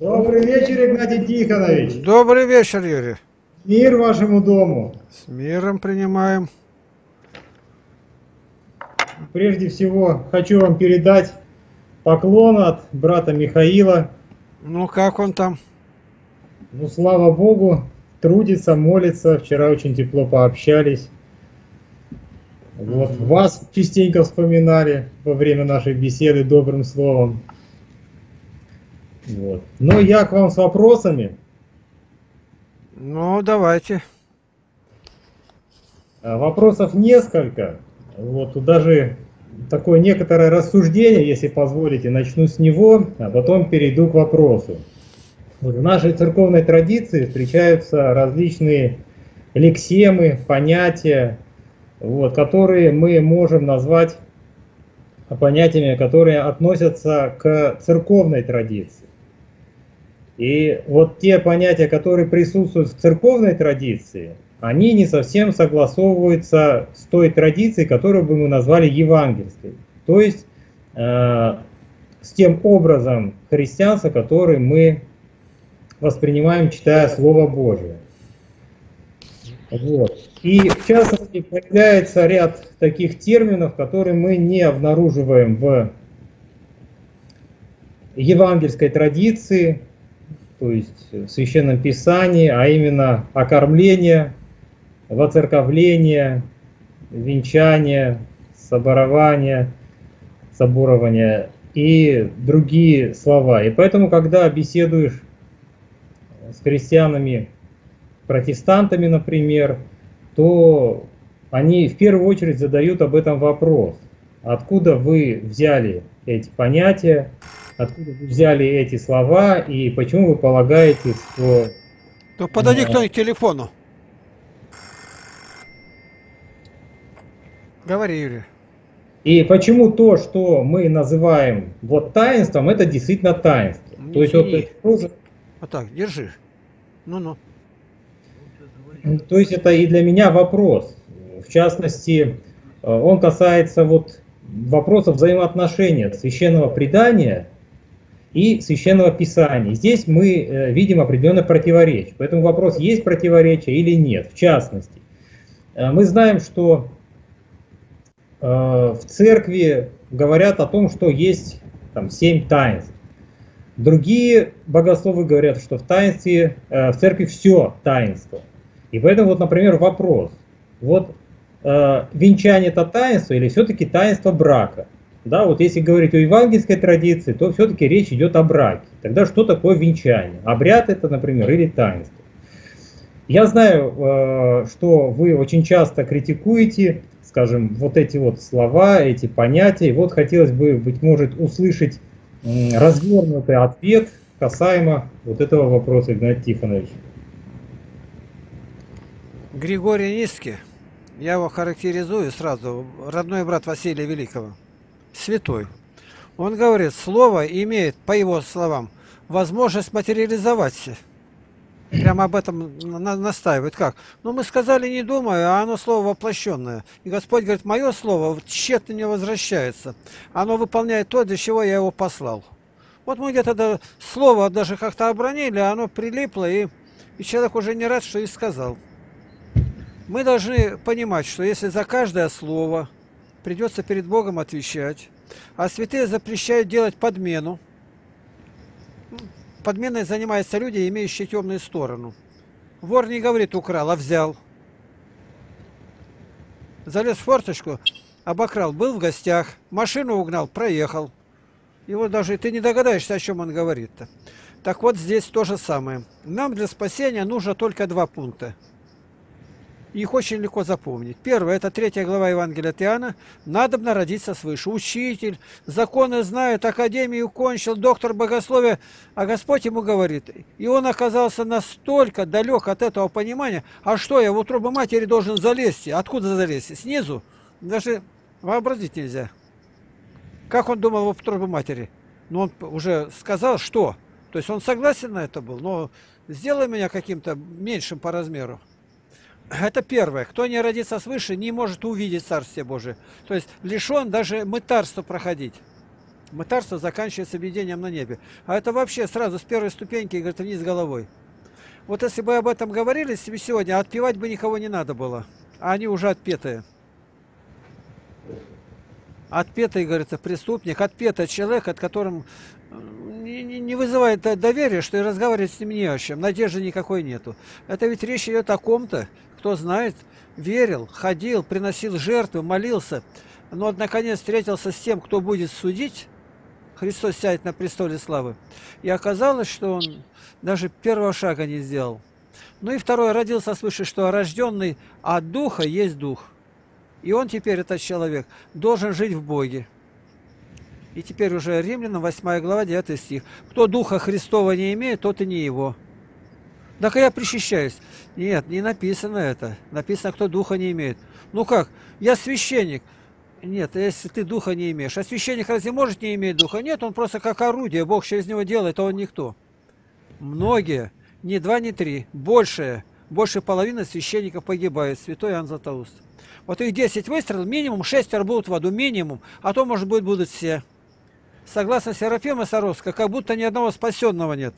Добрый вечер, Игнатий Тихонович. Добрый вечер, Юрий. Мир вашему дому. С миром принимаем. Прежде всего, хочу вам передать поклон от брата Михаила. Ну, как он там? Ну, слава Богу, трудится, молится. Вчера очень тепло пообщались. Вот вас частенько вспоминали во время нашей беседы добрым словом. Вот. Но я к вам с вопросами. Ну, давайте. Вопросов несколько. Вот даже такое некоторое рассуждение, если позволите, начну с него, а потом перейду к вопросу. В нашей церковной традиции встречаются различные лексемы, понятия, вот, которые мы можем назвать понятиями, которые относятся к церковной традиции. И вот те понятия, которые присутствуют в церковной традиции, они не совсем согласовываются с той традицией, которую бы мы назвали евангельской. То есть с тем образом христианства, который мы воспринимаем, читая Слово Божие. Вот. И в частности появляется ряд таких терминов, которые мы не обнаруживаем в евангельской традиции, то есть в Священном Писании, а именно окормление, воцерковление, венчание, соборование и другие слова. И поэтому, когда беседуешь с христианами, протестантами, например, то они в первую очередь задают об этом вопрос. Откуда вы взяли эти понятия, откуда вы взяли эти слова и почему вы полагаете, что... То подойди кто-нибудь к телефону. Говори, Юрий. И почему то, что мы называем вот таинством, это действительно таинство. Не то есть вот так, держи. Ну-ну. То есть это и для меня вопрос. В частности, он касается вот вопроса взаимоотношения священного предания и священного писания. Здесь мы видим определенное противоречие. Поэтому вопрос, есть противоречие или нет. В частности, мы знаем, что в церкви говорят о том, что есть там 7 таинств. Другие богословы говорят, что в церкви все таинство. И поэтому, вот, например, вопрос, вот венчание это таинство или все-таки таинство брака? Да, вот если говорить о евангельской традиции, то все-таки речь идет о браке. Тогда что такое венчание? Обряд это, например, или таинство? Я знаю, что вы очень часто критикуете, скажем, вот эти вот слова, эти понятия. И вот хотелось бы, быть может, услышать развернутый ответ касаемо вот этого вопроса, Игнатий Тихонович. Григорий Нисский, я его характеризую сразу, родной брат Василия Великого, святой. Он говорит, слово имеет, по его словам, возможность материализоваться. Прямо об этом настаивает. Как? Ну, мы сказали, не думая, а оно слово воплощенное. И Господь говорит, мое слово тщетно не возвращается. Оно выполняет то, для чего я его послал. Вот мы где-то слово даже как-то обронили, а оно прилипло, и человек уже не рад, что и сказал. Мы должны понимать, что если за каждое слово придется перед Богом отвечать, а святые запрещают делать подмену. Подменой занимаются люди, имеющие темную сторону. Вор не говорит украл, а взял. Залез в форточку, обокрал, был в гостях, машину угнал, проехал. И вот даже ты не догадаешься, о чем он говорит-то. Так вот здесь то же самое. Нам для спасения нужно только 2 пункта. Их очень легко запомнить. Первое, это 3 глава Евангелия от Иоанна. Надобно родиться свыше. Учитель, законы знает, академию кончил, доктор богословия. А Господь ему говорит. И он оказался настолько далек от этого понимания. А что, я в утробу матери должен залезть? Откуда залезть? Снизу? Даже вообразить нельзя. Как он думал в утробу матери? Но он уже сказал, что. То есть он согласен на это был. Но сделай меня каким-то меньшим по размеру. Это первое. Кто не родится свыше, не может увидеть Царствие Божие. То есть лишен даже мытарства проходить. мытарство заканчивается объединением на небе. А это вообще сразу с первой ступеньки, говорит, вниз головой. Вот если бы об этом говорили себе сегодня, отпевать бы никого не надо было. А они уже отпетые. Отпетый, говорит, преступник, отпетый человек, от которым не вызывает доверия, что и разговаривать с ним не о чем. Надежды никакой нету. Это ведь речь идет о ком-то, кто знает, верил, ходил, приносил жертвы, молился. Но, наконец, встретился с тем, кто будет судить. Христос сядет на престоле славы. И оказалось, что он даже первого шага не сделал. Ну и второе, родился свыше, что рожденный от Духа есть Дух. И он теперь, этот человек, должен жить в Боге. И теперь уже Римлянам 8 глава 9 стих. Кто Духа Христова не имеет, тот и не его. Так я причащаюсь. Нет, не написано это. Написано, кто Духа не имеет. Ну как? Я священник. Нет, если ты Духа не имеешь. А священник разве может не иметь Духа? Нет, он просто как орудие. Бог через него делает, а он никто. Многие, ни два, ни три, больше половины священников погибает. Святой Иоанн Златоуст. Вот их 10 выстрелов, минимум 6 будут в аду, минимум. А то, может быть, будут все. Согласно Серафима Саровского, как будто ни одного спасенного нет.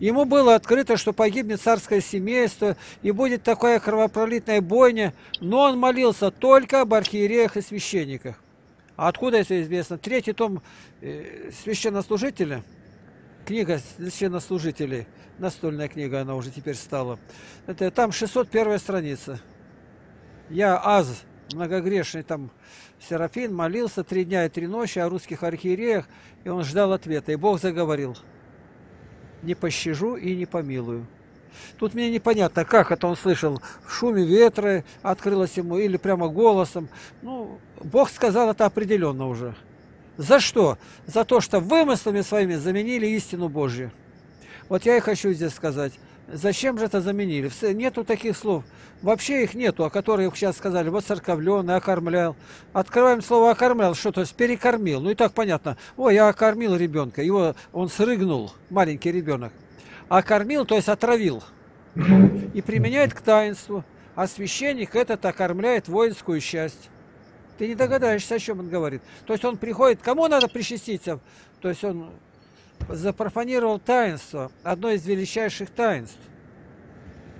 Ему было открыто, что погибнет царское семейство, и будет такая кровопролитная бойня, но он молился только об архиереях и священниках. А откуда это известно? 3-й том священнослужителя, книга священнослужителей, настольная книга она уже теперь стала, это, там 601 страница. Я, аз, многогрешный, там, Серафин, молился 3 дня и 3 ночи о русских архиереях, и он ждал ответа, и Бог заговорил. Не пощажу и не помилую. Тут мне непонятно, как это он слышал. В шуме ветра открылось ему или прямо голосом. Ну, Бог сказал это определенно уже. За что? За то, что вымыслами своими заменили истину Божью. Вот я и хочу здесь сказать. Зачем же это заменили? Нету таких слов. Вообще их нету, о которых сейчас сказали. Вот церковленный, окормлял. Открываем слово окормлял, что то есть перекормил. Ну и так понятно. Ой, я окормил ребенка. Его он срыгнул, маленький ребенок. Окормил, то есть отравил. И применяет к таинству. А священник этот окормляет воинскую часть. Ты не догадаешься, о чем он говорит. То есть он приходит, кому надо причаститься? То есть он запрофанировал таинство, одно из величайших таинств.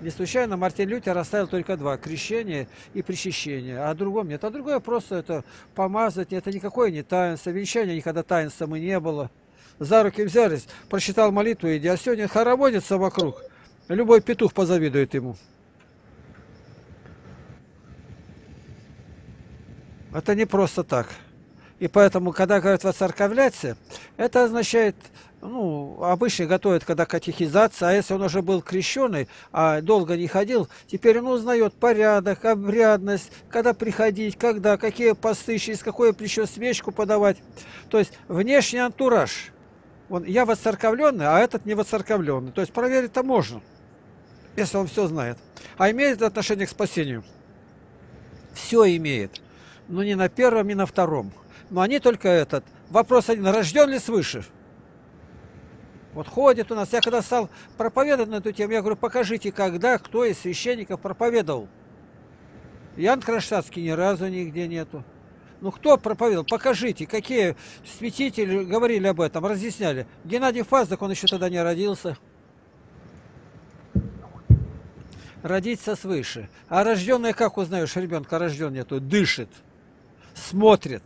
Не случайно Мартин Лютер оставил только 2: крещение и причащение. А о другом нет. А другое просто это помазать. Это никакое не таинство. Венчание никогда таинством и не было. За руки взялись, прочитал молитву, иди. А сегодня хороводится вокруг. Любой петух позавидует ему. Это не просто так. И поэтому, когда говорят «воцерковляться», это означает, ну, обычно готовят, когда катехизация, а если он уже был крещеный, а долго не ходил, теперь он узнает порядок, обрядность, когда приходить, когда, какие посты, через какое плечо свечку подавать. То есть внешний антураж. Он, я воцерковленный, а этот не воцерковленный. То есть проверить-то можно, если он все знает. А имеет отношение к спасению? Все имеет. Но не на первом, не на втором. Но они только этот. Вопрос один. Рожден ли свыше? Вот ходит у нас. Я когда стал проповедовать на эту тему, я говорю, покажите, когда, кто из священников проповедовал. Иоанн Кронштадтский ни разу нигде нету. Ну, кто проповедовал? Покажите, какие святители говорили об этом, разъясняли. Геннадий Фаздак, он еще тогда не родился. Родиться свыше. А рожденное, как узнаешь, ребенка рожден нету? Дышит, смотрит,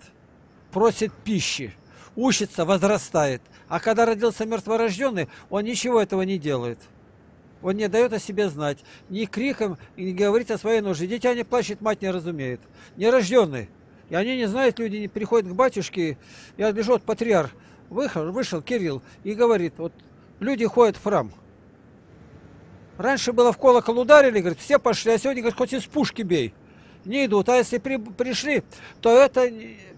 просит пищи, учится, возрастает. А когда родился мертворожденный, он ничего этого не делает. Он не дает о себе знать. Ни криком, не говорит о своей нужде. Дитя не плачет, мать не разумеет. Нерожденный. И они не знают, люди не приходят к батюшке. Я бежу, вот патриарх вышел, Кирилл, и говорит, вот люди ходят в храм. Раньше было в колокол ударили, говорит, все пошли, а сегодня, говорит, хоть из пушки бей. Не идут, а если пришли, то это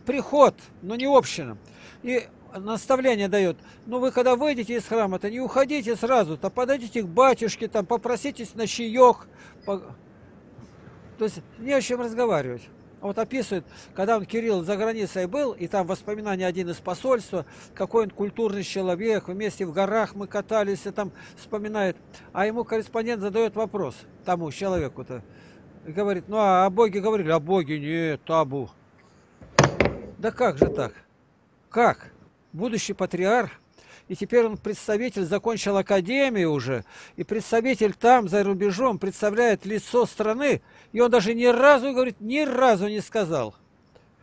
приход, но не община. И наставление дает, ну вы когда выйдете из храма, то не уходите сразу, то подойдите к батюшке, там попроситесь на чаек. То есть не о чем разговаривать. Вот описывает, когда он, Кирилл, за границей был, и там воспоминания один из посольства, какой он культурный человек, вместе в горах мы катались, и там вспоминает. А ему корреспондент задает вопрос, тому человеку-то. Говорит, ну а о Боге говорили? О Боге нет, табу. Да как же так? Как? будущий патриарх, и теперь он представитель, закончил академию уже, и представитель там, за рубежом, представляет лицо страны, и он даже ни разу, говорит, ни разу не сказал.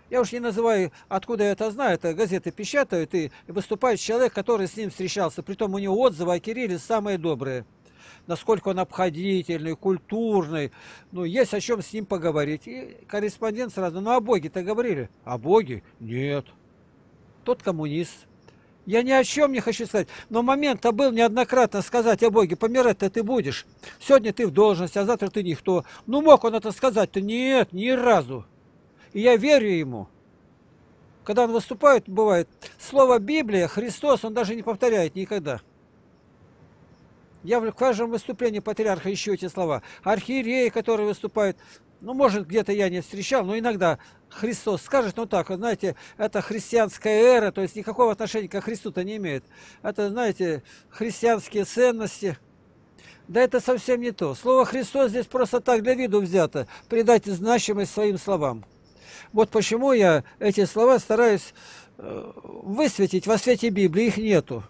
Я уж не называю, откуда я это знаю, это газеты печатают, и выступает человек, который с ним встречался, притом у него отзывы о Кирилле самые добрые. Насколько он обходительный, культурный, ну, есть о чем с ним поговорить. И корреспондент сразу, ну, о Боге-то говорили? О Боге? Нет. Тот коммунист. Я ни о чем не хочу сказать, но момент-то был неоднократно сказать о Боге, помирать-то ты будешь. Сегодня ты в должности, а завтра ты никто. Ну, мог он это сказать-то? Нет, ни разу. И я верю ему. Когда он выступает, бывает, слово Библия, Христос, он даже не повторяет никогда. Я в каждом выступлении патриарха ищу эти слова. Архиереи, которые выступают, ну, может, где-то я не встречал, но иногда Христос скажет, ну, так, знаете, это христианская эра, то есть никакого отношения к Христу-то не имеет. Это, знаете, христианские ценности. Да это совсем не то. Слово «Христос» здесь просто так для виду взято. Придать значимость своим словам. Вот почему я эти слова стараюсь высветить во свете Библии, их нету.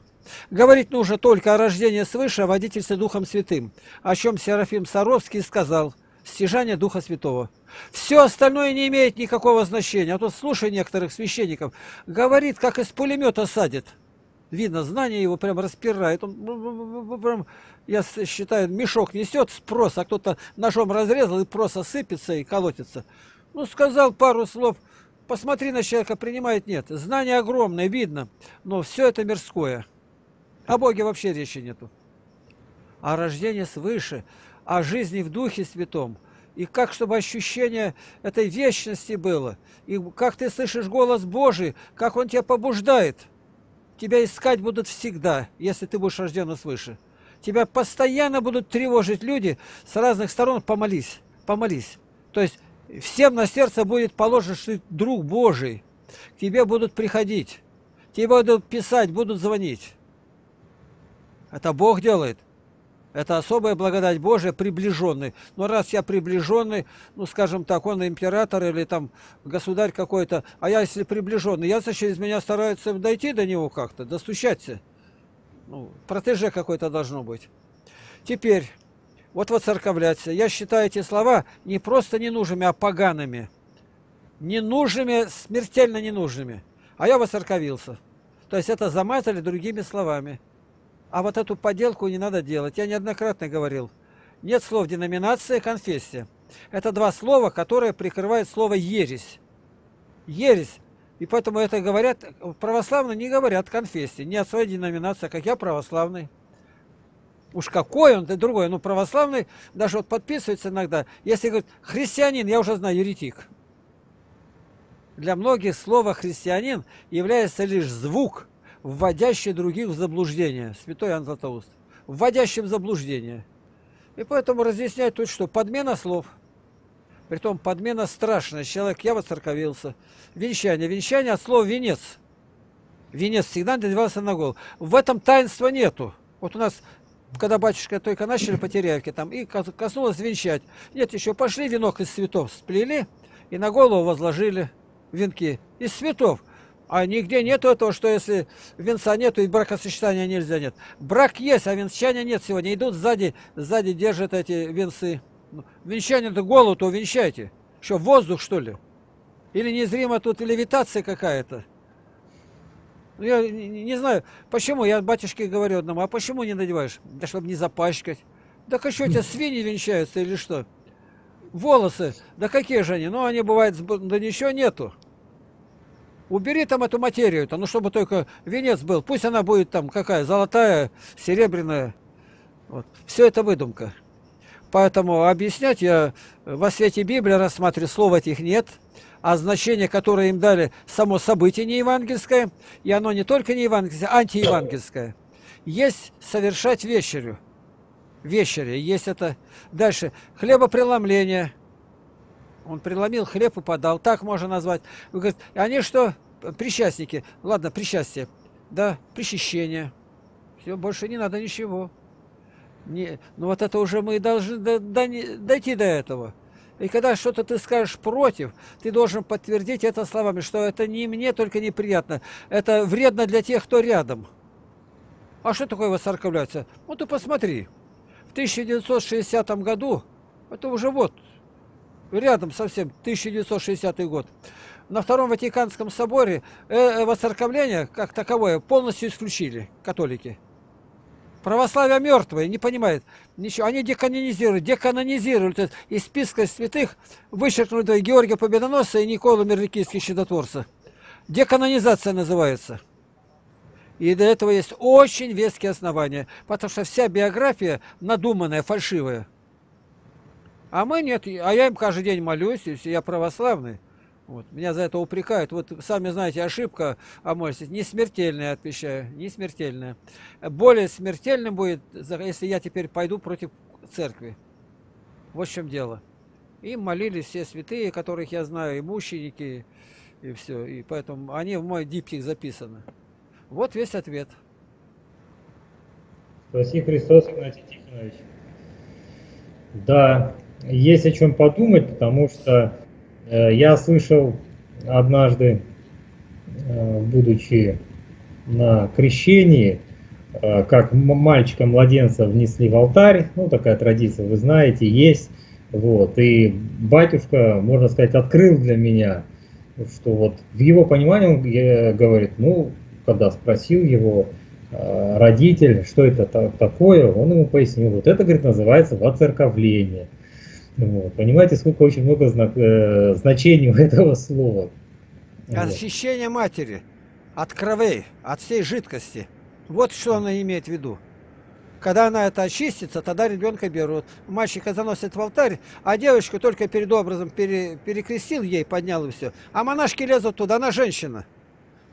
Говорить нужно только о рождении свыше, о водительстве Духом Святым, о чем Серафим Саровский сказал, стяжание Духа Святого. Все остальное не имеет никакого значения. А тут слушай некоторых священников, говорит, как из пулемета садит. Видно, знание его прям распирает. Он прям, я считаю, мешок несет спрос, а кто-то ножом разрезал и просто сыпется и колотится. Ну, сказал пару слов, посмотри на человека, принимает, нет. Знание огромное, видно, но все это мирское. О Боге вообще речи нету. О рождении свыше, о жизни в Духе Святом. И как, чтобы ощущение этой вечности было. И как ты слышишь голос Божий, как Он тебя побуждает. Тебя искать будут всегда, если ты будешь рожден свыше. Тебя постоянно будут тревожить люди с разных сторон. Помолись, помолись. То есть всем на сердце будет положен, что ты друг Божий. К тебе будут приходить, тебе будут писать, будут звонить. Это Бог делает. Это особая благодать Божия, приближенный. Но раз я приближенный, ну, скажем так, он император или там государь какой-то, а я, если приближенный, ясно, через меня стараются дойти до него как-то, достучаться. Ну, протеже какой-то должно быть. Теперь, вот воцерковляться. Я считаю эти слова не просто ненужными, а погаными. Ненужными, смертельно ненужными. А я воцерковился. То есть это замазали другими словами. А вот эту поделку не надо делать. Я неоднократно говорил. Нет слов деноминация, конфессия. Это два слова, которые прикрывают слово ересь. Ересь. И поэтому это говорят, православные не говорят конфессии. Не от своей деноминации, как я православный. Уж какой он, ты другой. Ну, православный даже вот подписывается иногда. Если говорит христианин, я уже знаю, еретик. Для многих слово христианин является лишь звук, вводящий других в заблуждение. Святой Иоанн Златоуст. Вводящим в заблуждение. И поэтому разъясняет тут, что подмена слов. Притом подмена страшная. Человек, я воцерковился. Венчание. Венчание от слова венец. Венец всегда надевался на голову. В этом таинства нету. Вот у нас, когда батюшка только начали по Терявке, там, и коснулось венчать. Нет, еще пошли венок из цветов сплели и на голову возложили венки. Из цветов. А нигде нету этого, что если венца нету, и бракосочетания нельзя, нет. Брак есть, а венчания нет сегодня. Идут сзади, сзади держат эти венцы. Венчание-то голову-то увенчайте. Что, воздух, что ли? Или незримо тут левитация какая-то? Я не знаю, почему. Я батюшке говорю одному, а почему не надеваешь? Да чтобы не запачкать. Да что, у тебя свиньи венчаются или что? Волосы, да какие же они? Ну, они бывают, да ничего нету. Убери там эту материю-то, ну, чтобы только венец был. Пусть она будет там какая, золотая, серебряная. Вот. Все это выдумка. Поэтому объяснять я во свете Библии рассматриваю, слов этих нет, а значение, которое им дали, само событие не евангельское, и оно не только не евангельское, а антиевангельское. Есть совершать вечерю. Вечеря, есть это. Дальше, хлебопреломление. Он преломил хлеб и подал. Так можно назвать. Вы говорите, они что? Причастники. Ладно, причастие. Да, причащение. Все, больше не надо ничего. Не, ну вот это уже мы должны дойти до этого. И когда что-то ты скажешь против, ты должен подтвердить это словами, что это не мне только неприятно, это вредно для тех, кто рядом. А что такое воцерковляться? Ну ты посмотри, в 1960 году, это уже вот, рядом совсем, 1960 год, на Втором Ватиканском соборе воцерковление как таковое полностью исключили католики. Православие мертвое, не понимает ничего. Они деканонизируют. То есть из списка святых вычеркнуты Георгия Победоносца и Никола Мерликийский Щедотворца. Деканонизация называется. И для этого есть очень веские основания. Потому что вся биография надуманная, фальшивая. А мы нет. А я им каждый день молюсь, если я православный. Вот. Меня за это упрекают. Вот сами знаете, ошибка, омольтесь, не смертельная, отвечаю, не смертельная. Более смертельным будет, если я теперь пойду против церкви. Вот в чем дело. И молились все святые, которых я знаю, и мученики, и все. И поэтому они в мой диптих записаны. Вот весь ответ. Спаси Христос, Игнатий Тихонович. Да, есть о чем подумать, потому что я слышал однажды, будучи на крещении, как мальчика-младенца внесли в алтарь, ну такая традиция, вы знаете, есть, вот, и батюшка, можно сказать, открыл для меня, что вот в его понимании, он говорит, ну, когда спросил его родитель, что это такое, он ему пояснил, вот это, говорит, называется воцерковление. Вот. Понимаете, сколько очень много значений у этого слова. Очищение матери от крови, от всей жидкости. Вот что она имеет в виду. Когда она это очистится, тогда ребенка берут. Мальчика заносят в алтарь, а девочку только перед образом перекрестил ей, поднял и все. А монашки лезут туда, она женщина.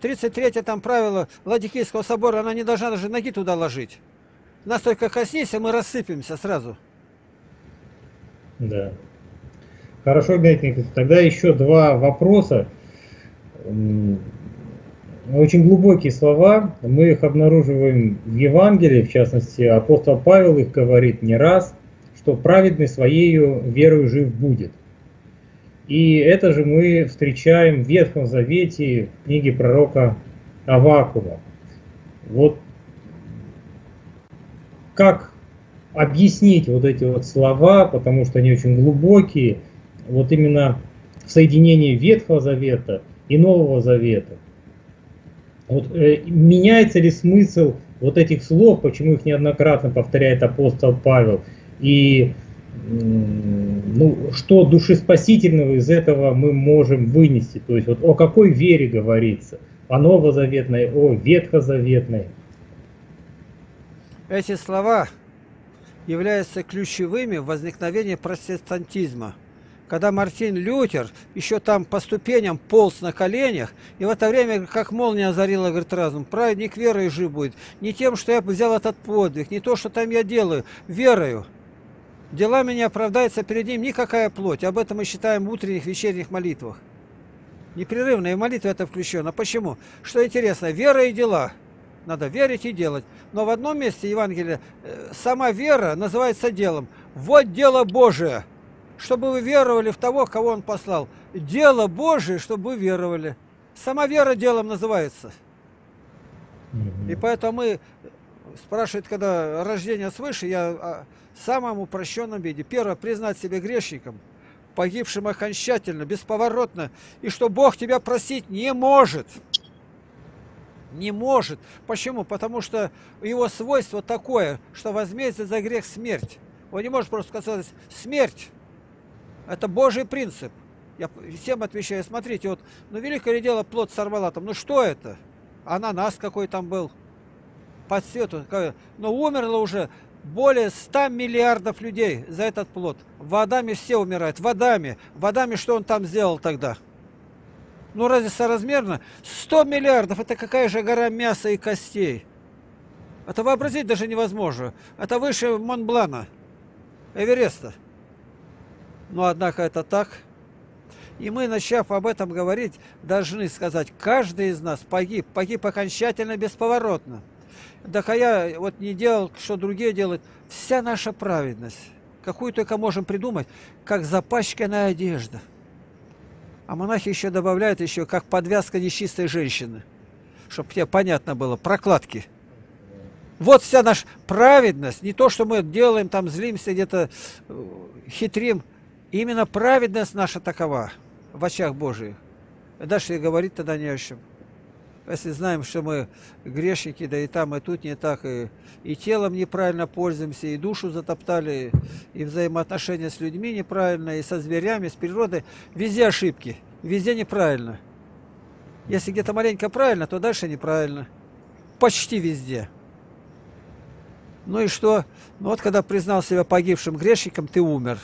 33-е там правило Ладикийского собора, она не должна даже ноги туда ложить. Нас только коснись, и мы рассыпемся сразу. Да. Хорошо, Игнатий Николаевич. Тогда еще два вопроса. Очень глубокие слова. Мы их обнаруживаем в Евангелии, в частности, апостол Павел их говорит не раз, что праведный своею верою жив будет. И это же мы встречаем в Ветхом Завете, в книге пророка Авакума. Вот как объяснить вот эти вот слова, потому что они очень глубокие, вот именно в соединении Ветхого Завета и Нового Завета. Вот, меняется ли смысл вот этих слов, почему их неоднократно повторяет апостол Павел, и ну, что душеспасительного из этого мы можем вынести, то есть вот о какой вере говорится, о новозаветной, о ветхозаветной. Эти слова являются ключевыми в возникновении протестантизма. Когда Мартин Лютер еще там по ступеням полз на коленях, и в это время, как молния озарила, говорит, разум, праведник верой жив будет. Не тем, что я взял этот подвиг, не то, что там я делаю, верою. Делами не оправдается перед ним никакая плоть. Об этом мы считаем в утренних, вечерних молитвах. Непрерывная молитва это включена. Почему? Что интересно, вера и дела. Надо верить и делать. Но в одном месте Евангелия сама вера называется делом. Вот дело Божие, чтобы вы веровали в того, кого Он послал. Дело Божие, чтобы вы веровали. Сама вера делом называется. И поэтому мы, спрашивают, когда рождение свыше, я в самом упрощенном виде. Первое, признать себя грешником, погибшим окончательно, бесповоротно, и что Бог тебя просить не может. Не может. Почему? Потому что его свойство такое, что возмездие за грех смерть. Он не может просто сказать смерть. Это Божий принцип. Я всем отвечаю, смотрите, вот, ну великое ли дело плод сорвала там, ну что это? Ананас какой там был. По цвету. Но умерло уже более 100 миллиардов людей за этот плод. В Адаме все умирают. В Адаме. В Адаме что он там сделал тогда? Ну, разве соразмерно? 100 миллиардов, это какая же гора мяса и костей. Это вообразить даже невозможно. Это выше Монблана, Эвереста. Но, однако, это так. И мы, начав об этом говорить, должны сказать, каждый из нас погиб. Погиб окончательно, бесповоротно. Да, а я вот не делал, что другие делают. Вся наша праведность, какую только можем придумать, как запачканная одежда. А монахи еще добавляют еще как подвязка нечистой женщины, чтобы тебе понятно было, прокладки. Вот вся наша праведность, не то, что мы делаем, там злимся, где-то хитрим. Именно праведность наша такова в очах Божьих. Дальше и говорить тогда не о чем. Если знаем, что мы грешники, да и там, и тут не так, и телом неправильно пользуемся, и душу затоптали, и взаимоотношения с людьми неправильно, и со зверями, с природой. Везде ошибки, везде неправильно. Если где-то маленько правильно, то дальше неправильно. Почти везде. Ну и что? Ну вот когда признал себя погибшим грешником, ты умер.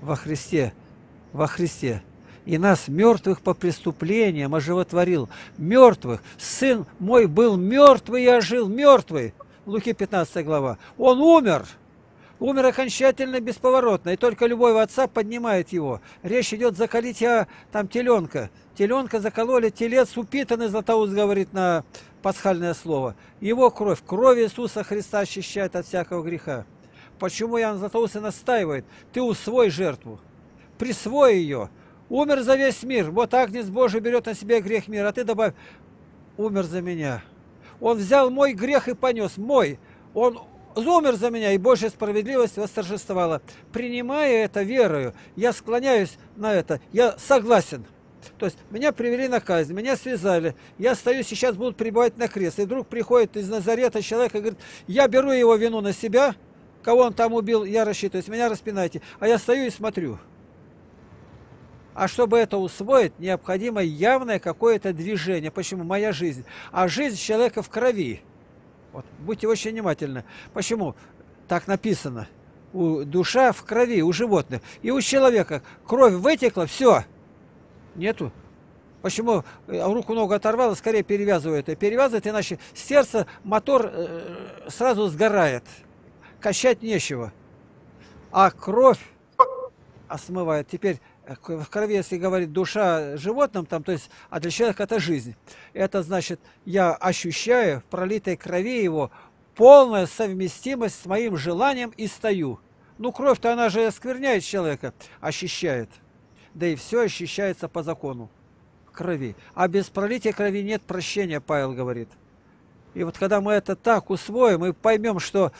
Во Христе, во Христе. И нас, мертвых по преступлениям, оживотворил. Мертвых. Сын мой был мертвый и ожил. Мертвый. Луки 15 глава. Он умер. Умер окончательно, бесповоротно. И только любовь отца поднимает его. Речь идет заколить там теленка. Теленка закололи, телец упитанный, Златоуст говорит на пасхальное слово. Его кровь. Кровь Иисуса Христа очищает от всякого греха. Почему Иоанн Златоуст и настаивает? Ты усвой жертву. Присвой ее. Умер за весь мир. Вот Агнец Божий берет на себя грех мира. А ты добавь, умер за меня. Он взял мой грех и понес. Мой. Он умер за меня, и Божья справедливость восторжествовала. Принимая это верою, я склоняюсь на это. Я согласен. То есть меня привели на казнь, меня связали. Я стою, сейчас будут прибывать на крест. И вдруг приходит из Назарета человек и говорит, я беру его вину на себя. Кого он там убил, я рассчитываюсь. Меня распинайте. А я стою и смотрю. А чтобы это усвоить, необходимо явное какое-то движение. Почему? Моя жизнь. А жизнь человека в крови. Вот. Будьте очень внимательны. Почему? Так написано. Душа в крови, у животных. И у человека кровь вытекла, все. Нету. Почему? Руку-ногу оторвало, скорее перевязывают. И перевязывают, иначе сердце, мотор сразу сгорает. Качать нечего. А кровь смывает. Теперь... В крови, если говорить душа животным, там, то есть, а для человека это жизнь. Это значит, я ощущаю в пролитой крови его полную совместимость с моим желанием и стою. Ну, кровь-то она же оскверняет человека, ощущает. Да и все ощущается по закону крови. А без пролития крови нет прощения, Павел говорит. И вот когда мы это так усвоим и поймем, что...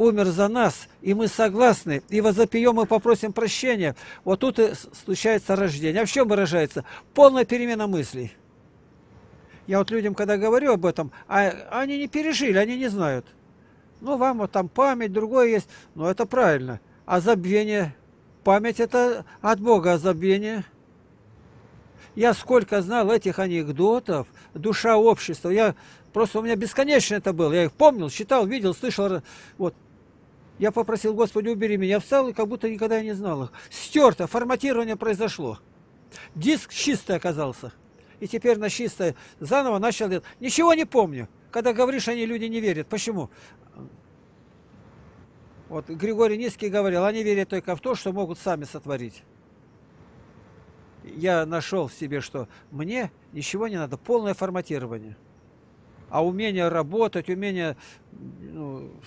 умер за нас, и мы согласны, и возопьем, и попросим прощения. Вот тут и случается рождение. А в чем выражается? Полная перемена мыслей. Я вот людям, когда говорю об этом, они не пережили, они не знают. Ну, вам вот там память, другое есть, но это правильно. А забвение, память это от Бога, а забвение... Я сколько знал этих анекдотов, душа общества. Я просто, у меня бесконечно это было. Я их помнил, читал, видел, слышал. Вот. Я попросил, Господи, убери меня. Встал и как будто никогда не знал их. Стерто, форматирование произошло. Диск чистый оказался. И теперь на чистое заново начал делать. Ничего не помню. Когда говоришь, они люди не верят. Почему? Вот Григорий Нисский говорил, они верят только в то, что могут сами сотворить. Я нашел в себе, что мне ничего не надо, полное форматирование. А умение работать, умение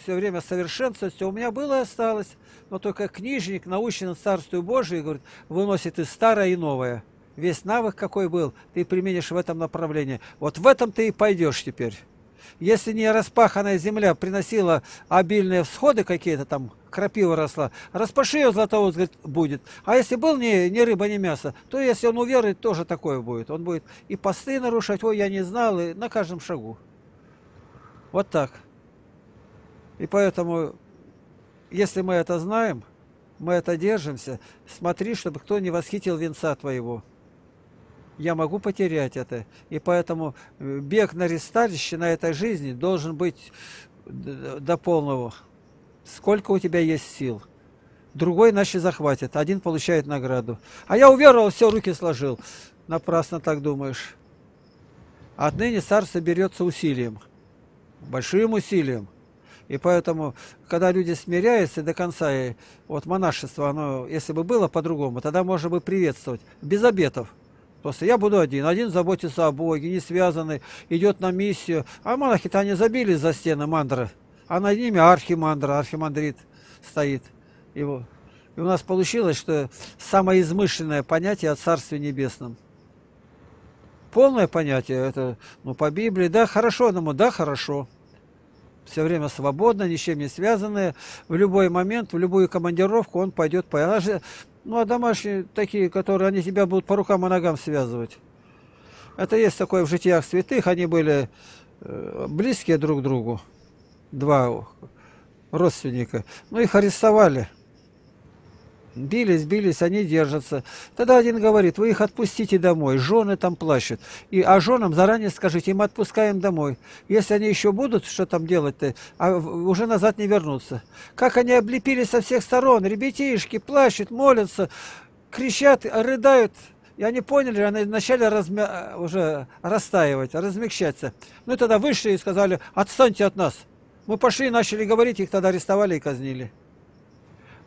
все время совершенствовать, все у меня было и осталось. Но только книжник, наученный Царствию Божию, говорит, выносит и старое, и новое. Весь навык, какой был, ты применишь в этом направлении. Вот в этом ты и пойдешь теперь. Если не распаханная земля приносила обильные всходы какие-то там, крапива росла, распаши ее, Златоуст говорит, будет. А если был ни рыба, ни мясо, то если он уверует, тоже такое будет. Он будет и посты нарушать, ой, я не знал, и на каждом шагу. Вот так. И поэтому, если мы это знаем, мы это держимся, смотри, чтобы кто не восхитил венца твоего. Я могу потерять это. И поэтому бег на ресталище, на этой жизни, должен быть до полного. Сколько у тебя есть сил. Другой иначе захватит. Один получает награду. А я уверовал, все, руки сложил. Напрасно так думаешь. Отныне царство берется усилием. Большим усилием. И поэтому, когда люди смиряются до конца, и вот монашество, оно, если бы было по-другому, тогда можно бы приветствовать. Без обетов. Просто я буду один. Один заботится о Боге, не связанный, идет на миссию. А монахи-то они забились за стены мандры. А над ними архимандра, архимандрит. стоит его. И у нас получилось, что самое измышленное понятие о Царстве Небесном. Полное понятие, это, ну, по Библии, да, хорошо одному, да, хорошо. Все время свободно, ничем не связанное. В любой момент, в любую командировку он пойдет по... Ну, а домашние такие, которые, они тебя будут по рукам и ногам связывать. Это есть такое в житиях святых. Они были близкие друг к другу, два родственника. Ну, их арестовали. Бились, бились, они держатся. Тогда один говорит: вы их отпустите домой, жены там плачут. А женам заранее скажите, мы отпускаем домой. Если они еще будут, что там делать-то, а уже назад не вернутся. Как они облепились со всех сторон, ребятишки плачут, молятся, кричат, рыдают. И они поняли, они начали уже растаивать, размягчаться. Ну и тогда вышли и сказали: отстаньте от нас. Мы пошли и начали говорить, их тогда арестовали и казнили.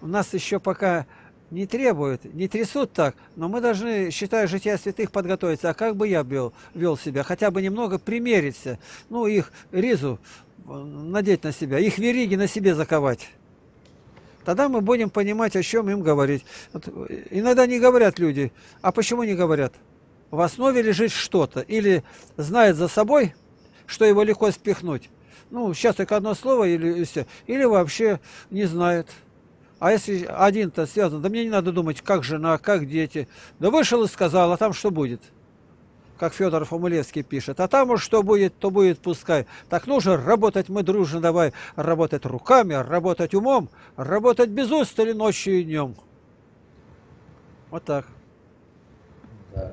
У нас еще пока не требуют, не трясут так, но мы должны, считаю, жития святых подготовиться. А как бы я вел себя? Хотя бы немного примериться. Ну, их ризу надеть на себя, их вериги на себе заковать. Тогда мы будем понимать, о чем им говорить. Вот, иногда не говорят люди. А почему не говорят? В основе лежит что-то. Или знает за собой, что его легко спихнуть. Ну, сейчас только одно слово, или все. Или вообще не знает. А если один-то связан, да мне не надо думать, как жена, как дети. Да вышел и сказал, а там что будет? Как Федор Фомулевский пишет. А там уж что будет, то будет, пускай. Так нужно работать мы дружно, давай. Работать руками, работать умом, работать без устали ночью и днем. Вот так. Да.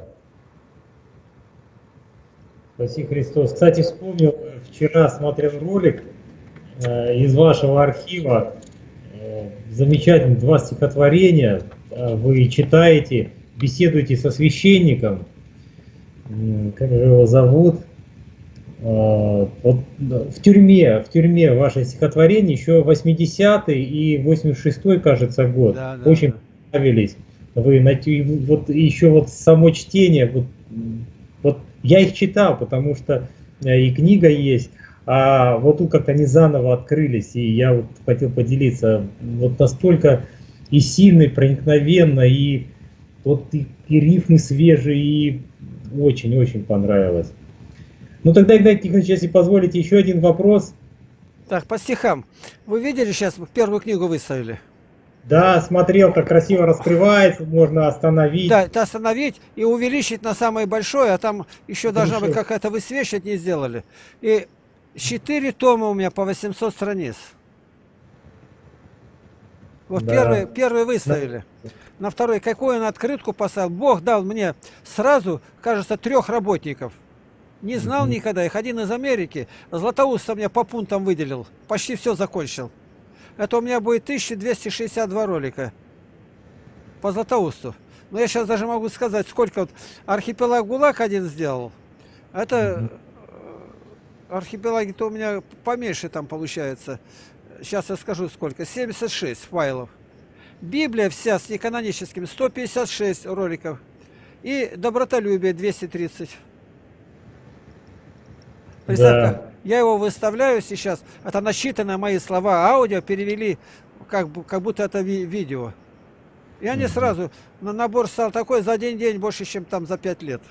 Спаси Христос. Кстати, вспомнил, вчера смотрел ролик из вашего архива. Замечательно, два стихотворения вы читаете, беседуете со священником, как же его зовут, вот в тюрьме ваше стихотворение, еще 80-й и 86-й, кажется, год, да, да, очень понравились. Вы вот еще вот само чтение, вот я их читал, потому что и книга есть. А вот тут как-то они заново открылись, и я вот хотел поделиться. Вот настолько и сильно, и проникновенно, и вот и рифмы свежие, и очень-очень понравилось. Ну тогда, Игнатий Тихонович, если позволите, еще один вопрос. Так, по стихам. Вы видели, сейчас первую книгу выставили? Да, смотрел, как красиво раскрывается, можно остановить. Да, это остановить и увеличить на самое большое, а там еще должна быть какая-то высвечивать, не сделали. И 4 тома у меня по 800 страниц. Вот да. первый выставили. Да. На второй какую он открытку поставил. Бог дал мне сразу, кажется, 3 работников. Не знал никогда. Их один из Америки. Златоуст меня по пунктам выделил. Почти все закончил. Это у меня будет 1262 ролика по Златоусту. Но я сейчас даже могу сказать, сколько вот архипелаг ГУЛАГ один сделал. Это... Архипелаги-то у меня поменьше там получается. Сейчас я скажу сколько. 76 файлов. Библия вся с неканоническими 156 роликов. И добротолюбие 230. Представьте, да. Я его выставляю сейчас. Это насчитаны мои слова. Аудио перевели как будто это видео. И они сразу... Набор стал такой за день больше, чем там за 5 лет.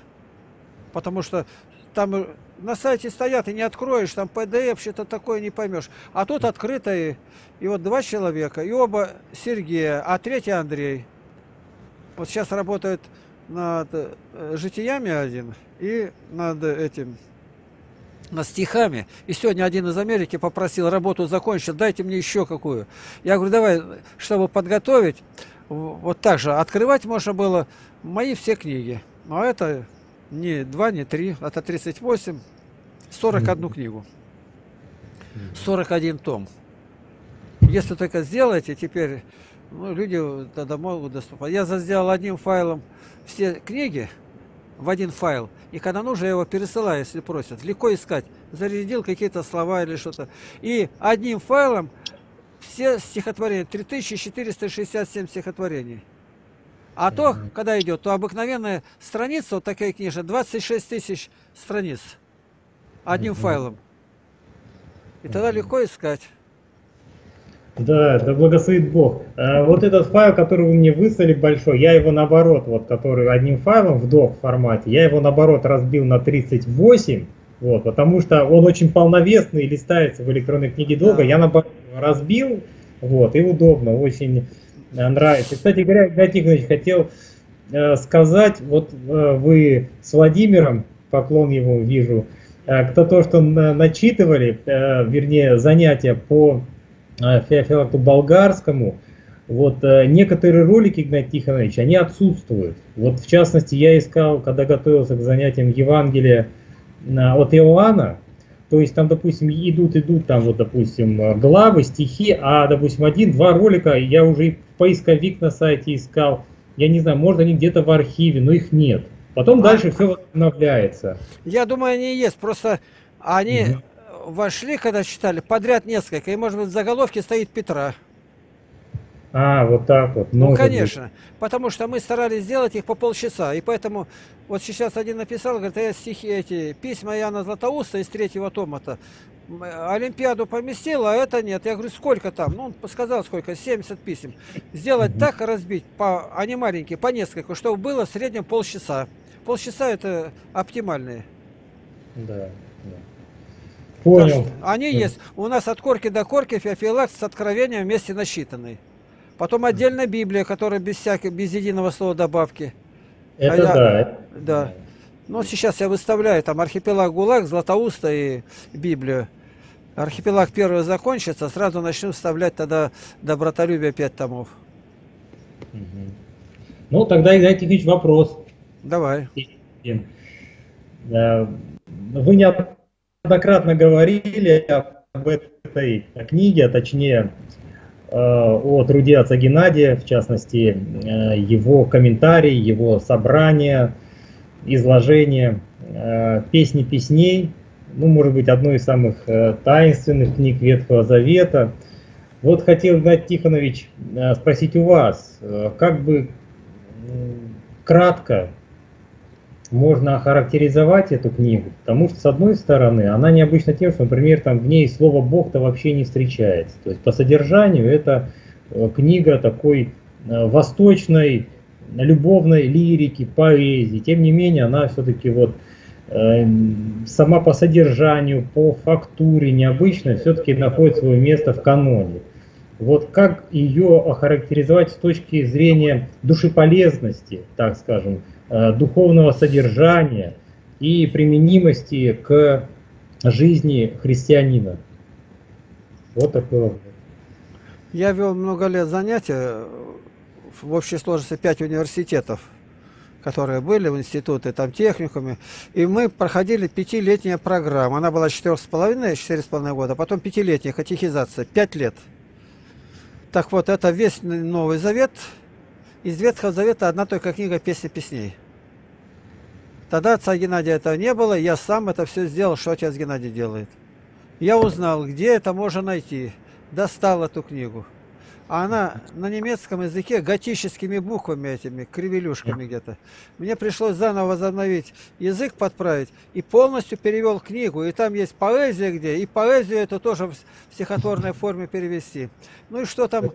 Потому что там... На сайте стоят, и не откроешь, там PDF, что-то такое не поймешь. А тут открыто, и вот 2 человека, и оба Сергея, а 3 Андрей. Вот сейчас работают над житиями один, и над этим, над стихами. И сегодня один из Америки попросил, работу закончил, дайте мне еще какую. Я говорю, давай, чтобы подготовить, вот так же, открывать можно было мои все книги. А это... Не 2, не 3, это 38, 41 книгу, 41 том. Если только сделаете, теперь ну, люди тогда могут доступать. Я сделал одним файлом все книги в один файл, и когда нужно, я его пересылаю, если просят. Легко искать, зарядил какие-то слова или что-то. И одним файлом все стихотворения, 3467 стихотворений. А то, когда идет, то обыкновенная страница, вот такая книжка, 26 тысяч страниц одним файлом. И тогда легко искать. Да, да благословит Бог. Вот этот файл, который вы мне выслали большой, я его наоборот, вот который одним файлом в док формате, я его наоборот разбил на 38, вот, потому что он очень полновесный, листается в электронной книге долго, я наоборот разбил, вот, и удобно, очень нравится. Кстати говоря, Игнатий Тихонович, хотел сказать, вот вы с Владимиром, поклон ему вижу, то, что начитывали, вернее, занятия по Феофилакту болгарскому, вот некоторые ролики, Игнатий Тихонович, они отсутствуют. Вот в частности, я искал, когда готовился к занятиям, Евангелия от Иоанна, то есть там, допустим, идут там вот, допустим, главы, стихи, а, допустим, один-два ролика я уже поисковик на сайте искал, я не знаю, может, они где-то в архиве, но их нет. Потом дальше все восстанавливается. Я думаю, они есть, просто они... вошли, когда читали, подряд несколько, и, может быть, в заголовке стоит Петра. А, вот так вот. Ну, конечно, быть. Потому что мы старались сделать их по полчаса, и поэтому вот сейчас один написал, говорит, я стихи эти, письма Иоанна Златоуста из 3-го тома-то, Олимпиаду поместил, а это нет. Я говорю, сколько там? Ну, он сказал, сколько, 70 писем. Сделать так, разбить, они маленькие, по несколько, чтобы было в среднем полчаса. Полчаса это оптимальные. Да, да. Понял. Они есть. У нас от корки до корки Феофилакт с Откровением вместе насчитанный. Потом отдельно Библия, которая без единого слова добавки. Это да. Ну, сейчас я выставляю там Архипелаг ГУЛАГ, Златоуста и Библию. Архипелаг первый закончится, сразу начну вставлять тогда Добротолюбие 5 томов. Ну, тогда, Игнатий Тихонович, вопрос. Давай. Вы не неоднократно говорили об этой книге, а точнее о труде отца Геннадия, в частности, его комментарии, его собрания, изложения, песни песней, ну, может быть, одной из самых таинственных книг Ветхого Завета. Вот хотел, Игнатий Тихонович, спросить у вас, как бы кратко можно охарактеризовать эту книгу, потому что, с одной стороны, она необычна тем, что, например, там в ней слово «Бог»-то вообще не встречается. То есть по содержанию это книга такой восточной, любовной лирики, поэзии. Тем не менее, она все-таки вот сама по содержанию, по фактуре необычная, все-таки находит свое место в каноне. Вот как ее охарактеризовать с точки зрения душеполезности, так скажем, духовного содержания и применимости к жизни христианина? Вот такой вопрос. Я вел много лет занятия, в общей сложности 5 университетов, которые были в институты, там техникуме, и мы проходили 5-летняя программа. Она была 4,5 года, потом 5-летняя катехизация, 5 лет. Так вот, это весь Новый Завет. Из Ветхого Завета одна только книга «Песни песней». Тогда отца Геннадия этого не было, я сам это все сделал, что отец Геннадий делает. Я узнал, где это можно найти, достал эту книгу. А она на немецком языке готическими буквами этими, кривелюшками где-то. Мне пришлось заново возобновить язык, подправить, и полностью перевел книгу. И там есть поэзия где, и поэзию это тоже в стихотворной форме перевести. Ну и что там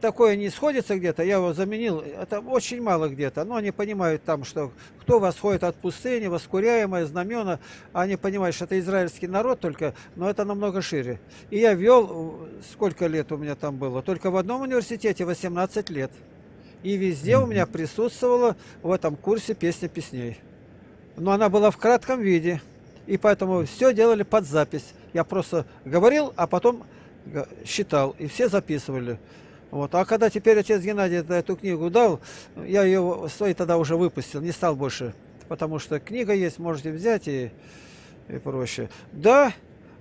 такое не сходится где-то, я его заменил, это очень мало где-то. Но они понимают там, что кто восходит от пустыни, воскуряемое, знамена. Они понимают, что это израильский народ только, но это намного шире. И я вел, сколько лет у меня там было, только в одном университете 18 лет. И везде у меня присутствовала в этом курсе «Песня песней». Но она была в кратком виде, и поэтому все делали под запись. Я просто говорил, а потом считал, и все записывали. Вот. А когда теперь отец Геннадий эту книгу дал, я ее свои тогда уже выпустил, не стал больше. Потому что книга есть, можете взять и проще. Да.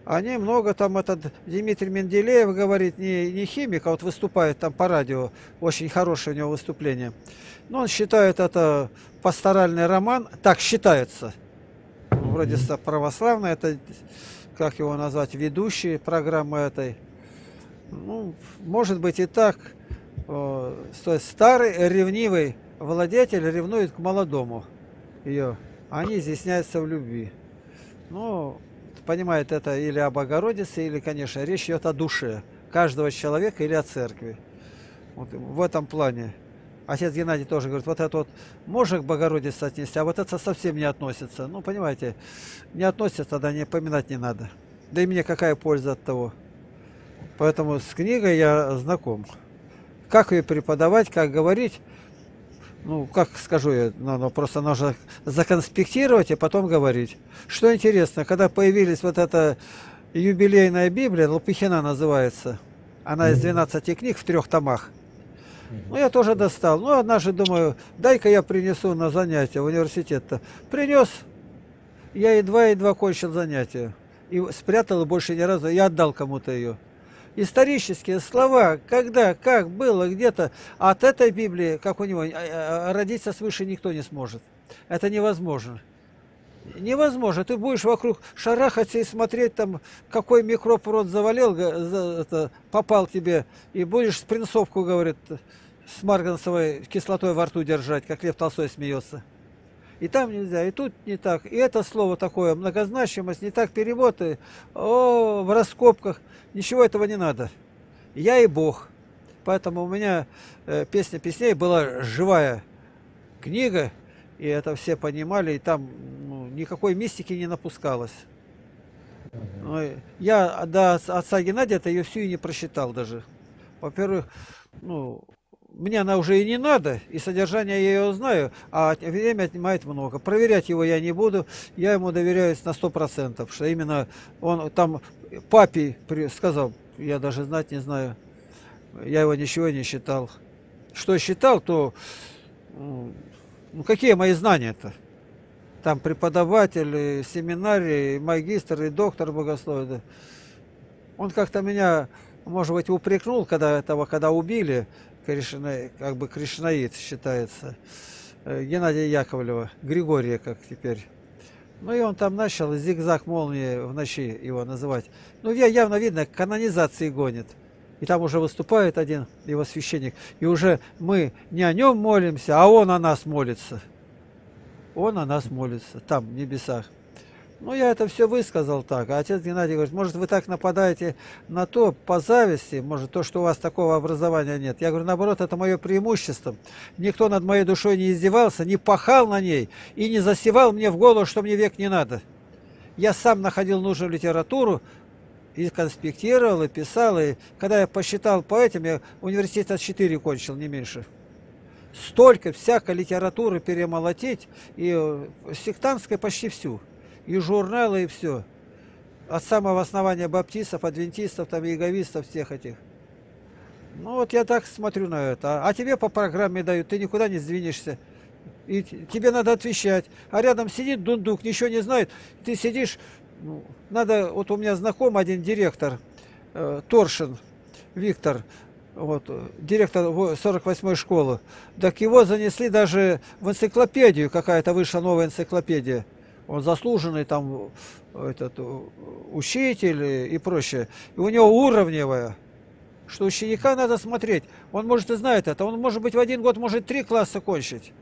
Они много там, этот Дмитрий Менделеев говорит, не химик, а вот выступает там по радио, очень хорошее у него выступление. Но он считает это пасторальный роман, так считается, вроде православный, это, как его назвать, ведущие программы этой. Ну, может быть и так, то есть старый ревнивый владетель ревнует к молодому ее, они изъясняются в любви. Но понимает это или об Богородице, или, конечно, речь идет о душе. каждого человека или о церкви. Вот в этом плане. Отец Геннадий тоже говорит, вот это вот можно к Богородице отнести, а вот это совсем не относится. Ну, понимаете, не относится, тогда не поминать не надо. Да и мне какая польза от того. Поэтому с книгой я знаком. Как ее преподавать, как говорить, ну, как скажу я, надо, просто нужно законспектировать и потом говорить. Что интересно, когда появилась вот эта юбилейная Библия, Лупихина называется, она из 12 книг в 3 томах. Ну, я тоже достал. Ну, однажды думаю, дай-ка я принесу на занятия в университет-то. Принес. Я едва-едва кончил занятие. И спрятал больше ни разу. Я отдал кому-то ее. Исторические слова, когда, как было, где-то. От этой Библии, как у него, родиться свыше никто не сможет. Это невозможно. Невозможно. Ты будешь вокруг шарахаться и смотреть, там, какой микроб в рот завалил, попал тебе, и будешь спринцовку, говорит, с марганцевой кислотой во рту держать, как Лев Толстой смеется. И там нельзя, и тут не так. И это слово такое, многозначимость, не так переводы, в раскопках. Ничего этого не надо. Я и Бог. Поэтому у меня песня песней была живая книга, и это все понимали, и там никакой мистики не напускалось. Я до отца Геннадия-то ее всю и не прочитал даже. Во-первых, ну, мне она уже и не надо, и содержание я ее знаю, а время отнимает много. Проверять его я не буду, я ему доверяюсь на 100%, что именно он там папе сказал, я даже знать не знаю, я его ничего не считал. Что считал, то ну, какие мои знания-то? Там преподаватель, семинарий, магистр и доктор богословия. Он как-то меня, может быть, упрекнул, когда убили, как бы кришнаит считается, Геннадия Яковлева, Григория, как теперь. Ну и он там начал зигзаг молнии в ночи его называть. Ну явно видно, к канонизации гонит. И там уже выступает один его священник. И уже мы не о нем молимся, а он о нас молится. Он о нас молится, там, в небесах. Ну, я это все высказал так. А отец Геннадий говорит, может, вы так нападаете на то, по зависти, может, то, что у вас такого образования нет. Я говорю, наоборот, это мое преимущество. Никто над моей душой не издевался, не пахал на ней и не засевал мне в голову, что мне век не надо. Я сам находил нужную литературу, и конспектировал, и писал. И когда я посчитал по этим, я университет 4 кончил, не меньше. Столько всякой литературы перемолотить, и сектантской почти всю, и журналы, и все. От самого основания баптистов, адвентистов, там, иеговистов, всех этих. Ну вот я так смотрю на это. А тебе по программе дают, ты никуда не сдвинешься. И тебе надо отвечать. А рядом сидит дундук, ничего не знает. Ты сидишь, надо, вот у меня знаком один директор, Торшин Виктор, вот, директор 48-й школы, так его занесли даже в энциклопедию, какая-то вышла новая энциклопедия. Он заслуженный там этот, учитель и прочее. И у него уровневая, что ученика надо смотреть. Он, может, и знает это. Он, может быть, в один год может 3 класса кончить.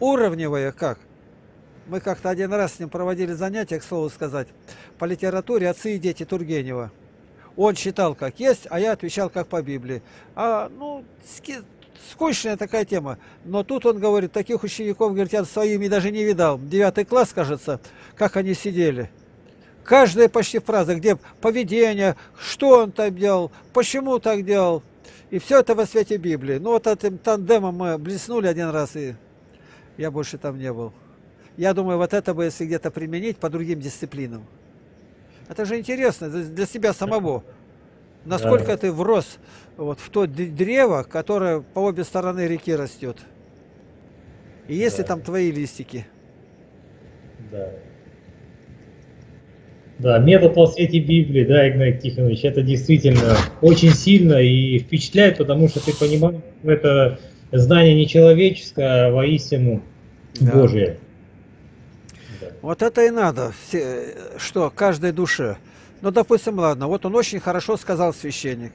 Уровневая как? Мы как-то один раз с ним проводили занятия, к слову сказать, по литературе «Отцы и дети» Тургенева. Он читал как есть, а я отвечал как по Библии. Ну, скучная такая тема. Но тут он говорит, таких учеников, говорит, я своими даже не видал. 9 класс, кажется, как они сидели. Каждая почти фраза, где поведение, что он там делал, почему так делал. И все это во свете Библии. Ну, вот этим тандемом мы блеснули один раз, и я больше там не был. Я думаю, вот это бы, если где-то применить по другим дисциплинам. Это же интересно для себя самого. Насколько ты врос вот в то древо, которое по обе стороны реки растет. И есть ли там твои листики? Да, метод во свете Библии, да, Игнатий Тихонович, это действительно очень сильно и впечатляет, потому что ты понимаешь, это знание не человеческое, а воистину Божие. Вот это и надо, что каждой душе. Ну, допустим, ладно, вот он очень хорошо сказал, священник.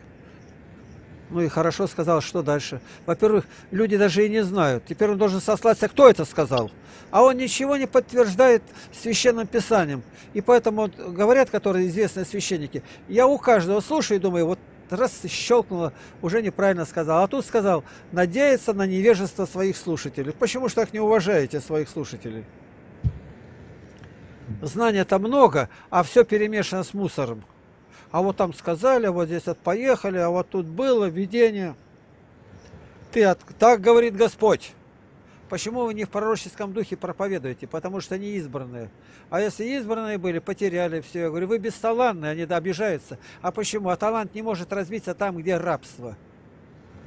Ну и хорошо сказал, что дальше. Во-первых, люди даже и не знают. Теперь он должен сослаться, кто это сказал. А он ничего не подтверждает священным писанием. И поэтому говорят, которые известные священники, я у каждого слушаю и думаю, вот раз щелкнуло, уже неправильно сказал. А тут сказал, надеяться на невежество своих слушателей. Почему же так не уважаете своих слушателей? Знания-то много, а все перемешано с мусором. А вот там сказали, а вот здесь вот поехали, а вот тут было видение. Так говорит Господь. Почему вы не в пророческом духе проповедуете? Потому что не избранные. А если избранные были, потеряли все. Я говорю, вы бесталанные, они обижаются. А почему? А талант не может развиться там, где рабство.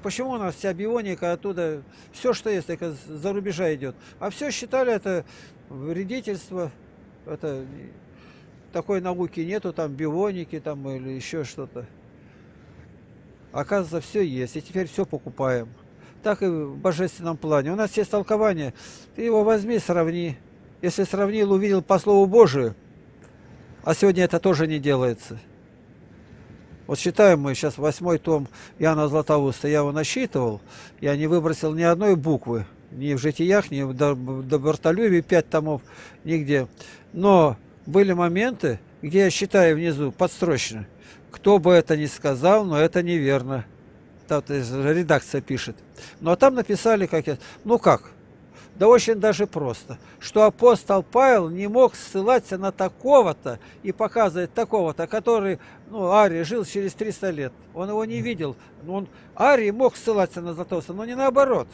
Почему у нас вся бионика оттуда, все, что есть, только за рубежа идет. А все считали это вредительство, это... Такой науки нету, там бионики там, или еще что-то. Оказывается, все есть. И теперь все покупаем. Так и в божественном плане. У нас есть толкование. Ты его возьми, сравни. Если сравнил, увидел по Слову Божию. А сегодня это тоже не делается. Вот считаем мы сейчас 8-й том Иоанна Златоуста. Я его насчитывал. Я не выбросил ни одной буквы. Ни в житиях, ни в добротолюбии. 5 томов. Нигде. Но... Были моменты, где я считаю внизу подстрочно, кто бы это ни сказал, но это неверно. Там редакция пишет. Ну а там написали, как я. Ну как? Да очень даже просто. Что апостол Павел не мог ссылаться на такого-то и показывать такого-то, который, ну, Арий жил через 300 лет. Он его не видел. Он, Арий мог ссылаться на Златоуста, но не наоборот.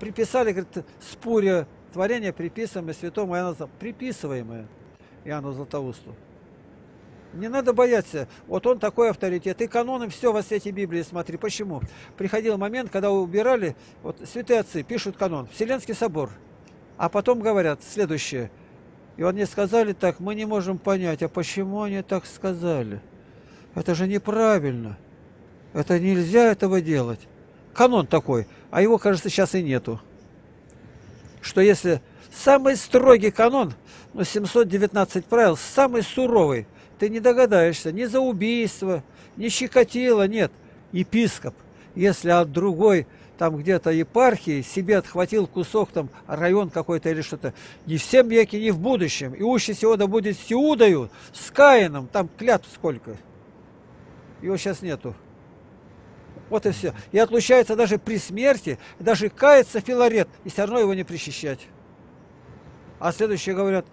Приписали, говорит, Спурия. Творение, приписываемое святому Иоанну Златоусту. Приписываемое Иоанну Златоусту. Не надо бояться. Вот он такой авторитет. И каноны все во свете Библии смотри. Почему? Приходил момент, когда убирали, вот святые отцы пишут канон, Вселенский собор. А потом говорят следующее. И они сказали так, мы не можем понять, а почему они так сказали? Это же неправильно. Это нельзя этого делать. Канон такой. А его, кажется, сейчас и нету. Что если самый строгий канон, ну, 719 правил, самый суровый, ты не догадаешься ни за убийство, ни щекотило, нет. Епископ, если от другой, там где-то епархии, себе отхватил кусок, там район какой-то или что-то, не в сем веке, не в будущем, и участь его да будет с Иудою, с Каином, там клятв сколько. Его сейчас нету. Вот и все. И отлучается даже при смерти, даже кается Филарет, и все равно его не причащать. А следующие говорят,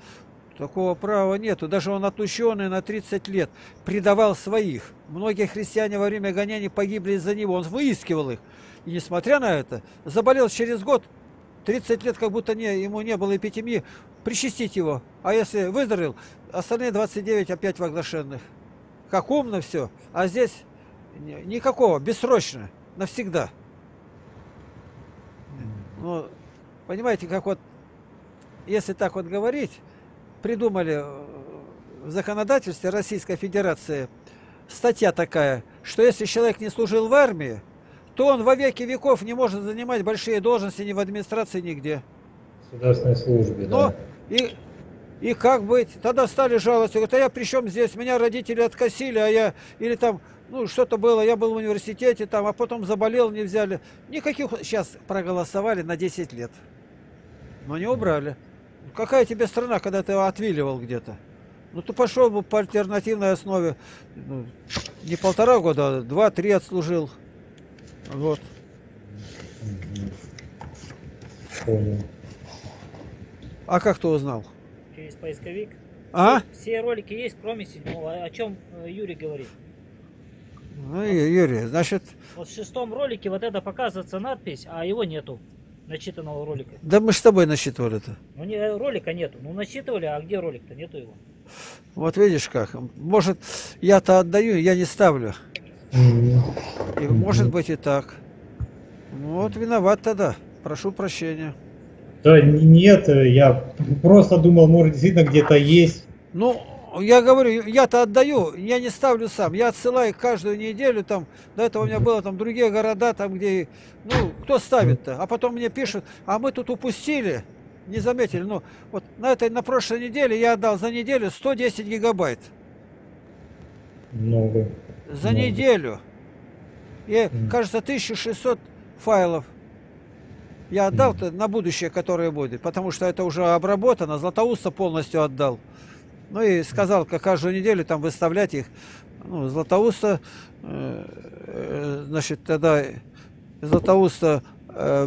такого права нету. Даже он отлученный на 30 лет предавал своих. Многие христиане во время гонений погибли из-за него. Он выискивал их. И несмотря на это, заболел через год, 30 лет как будто ему не было эпитемии, причастить его. А если выздоровел, остальные 29 опять воглашенных. Как умно все. А здесь... Никакого, бессрочно, навсегда. Ну, понимаете, как вот, если так вот говорить, придумали в законодательстве Российской Федерации статья такая, что если человек не служил в армии, то он во веки веков не может занимать большие должности ни в администрации, нигде. В государственной службе, но, да. И как быть? Тогда стали жаловаться, говорят, а я при чем здесь? Меня родители откосили, а я, или там... Ну, что-то было, я был в университете, там, а потом заболел, не взяли. Никаких сейчас проголосовали на 10 лет. Но не убрали. Какая тебе страна, когда ты его отвиливал где-то? Ну, ты пошел бы по альтернативной основе. Ну, не 1,5 года, а 2-3 отслужил. Вот. Понял. А как ты узнал? Через поисковик. А? Все ролики есть, кроме 7-го. О чем Юрий говорит? Ну, вот. Юрий, значит... Вот в 6-м ролике вот это показывается надпись, а его нету, начитанного ролика. Да мы с тобой насчитывали-то. Ну, ролика нету. Ну, насчитывали, а где ролик-то? Нету его. Вот видишь как. Может, я-то отдаю, я не ставлю. И, может быть и так. Ну, вот виноват тогда. Прошу прощения. Да нет, я просто думал, может, действительно где-то есть. Ну... Я говорю, я-то отдаю, я не ставлю сам. Я отсылаю каждую неделю, там, до этого у меня было там другие города, там, где, ну, кто ставит-то? А потом мне пишут, а мы тут упустили, не заметили. Ну, вот на прошлой неделе я отдал за неделю 110 гигабайт. Много. За неделю. И, кажется, 1600 файлов. Я отдал-то на будущее, которое будет, потому что это уже обработано, Златоуста полностью отдал. Ну и сказал, как каждую неделю там выставлять их. ну, Златоуста, значит, тогда Златоуста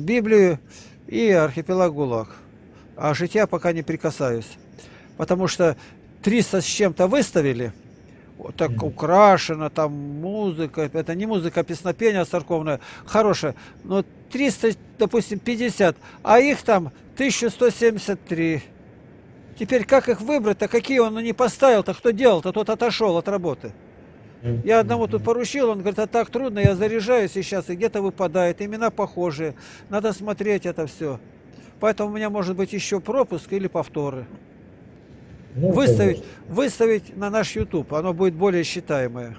Библию и архипелаг ГУЛАГ. А жития пока не прикасаюсь. Потому что 300 с чем-то выставили, вот так украшено, там музыка, это не музыка, а песнопение церковное, хорошее, но 300, допустим, 50, а их там 1173. Теперь как их выбрать-то, какие он не поставил-то, кто делал-то, тот отошел от работы. Я одному тут поручил, он говорит, а так трудно, я заряжаюсь сейчас, и где-то выпадает, имена похожие, надо смотреть это все. Поэтому у меня может быть еще пропуск или повторы. Ну, выставить на наш YouTube, оно будет более считаемое.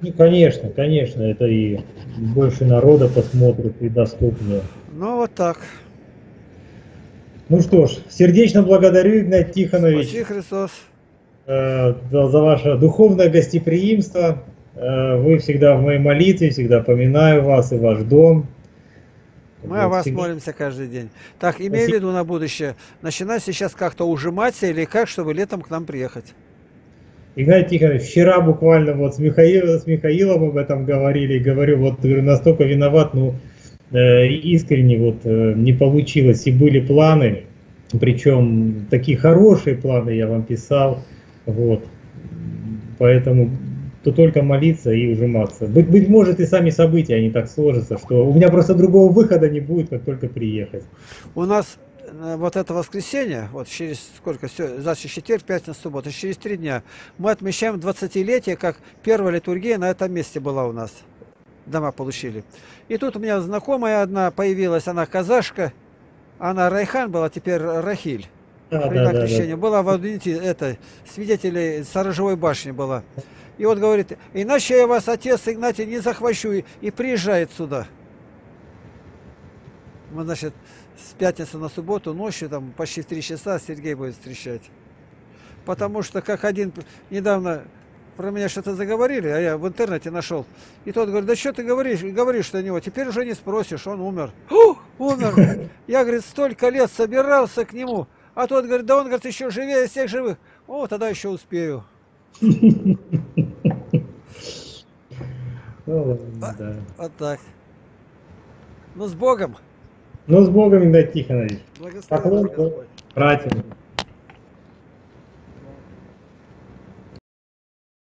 Ну, конечно, конечно, это и больше народа посмотрит, и доступнее. Ну, вот так. Ну что ж, сердечно благодарю, Игнатий Тихонович. Спаси Христос. За ваше духовное гостеприимство. Вы всегда в моей молитве, всегда поминаю вас и ваш дом. Мы о вас молимся каждый день. Так, имей в виду на будущее, начинай сейчас как-то ужиматься или как, чтобы летом к нам приехать. Игнатий Тихонович, вчера буквально вот с Михаилом об этом говорили, говорю, вот настолько виноват, ну искренне вот не получилось. И были планы, причем такие хорошие планы я вам писал, вот, поэтому... то только молиться и ужиматься. Быть может, и сами события, они так сложатся, что у меня просто другого выхода не будет, как только приехать. У нас вот это воскресенье, вот через сколько, завтра четверг, пятница, суббота, через 3 дня, мы отмечаем 20-летие, как первая литургия на этом месте была у нас. Дома получили. И тут у меня знакомая одна появилась, она казашка, она Райхан была, теперь Рахиль. Да. Была в Адвенте, это, свидетелей Сторожевой башни была. И вот говорит, иначе я вас, отец Игнатий, не захвачу, и приезжает сюда. Мы, значит, с пятницы на субботу ночью, там почти 3 часа Сергей будет встречать. Потому что, как один, недавно про меня что-то заговорили, а я в интернете нашел. И тот говорит, да что ты говоришь на него, теперь уже не спросишь, он умер. Умер. Я, говорит, столько лет собирался к нему. А тот говорит, да он, говорит, еще живее из всех живых. О, тогда еще успею. Вот так. Ну, с Богом. Ну, с Богом, Игнатий Тихонович. Благословен Господь. Братьям.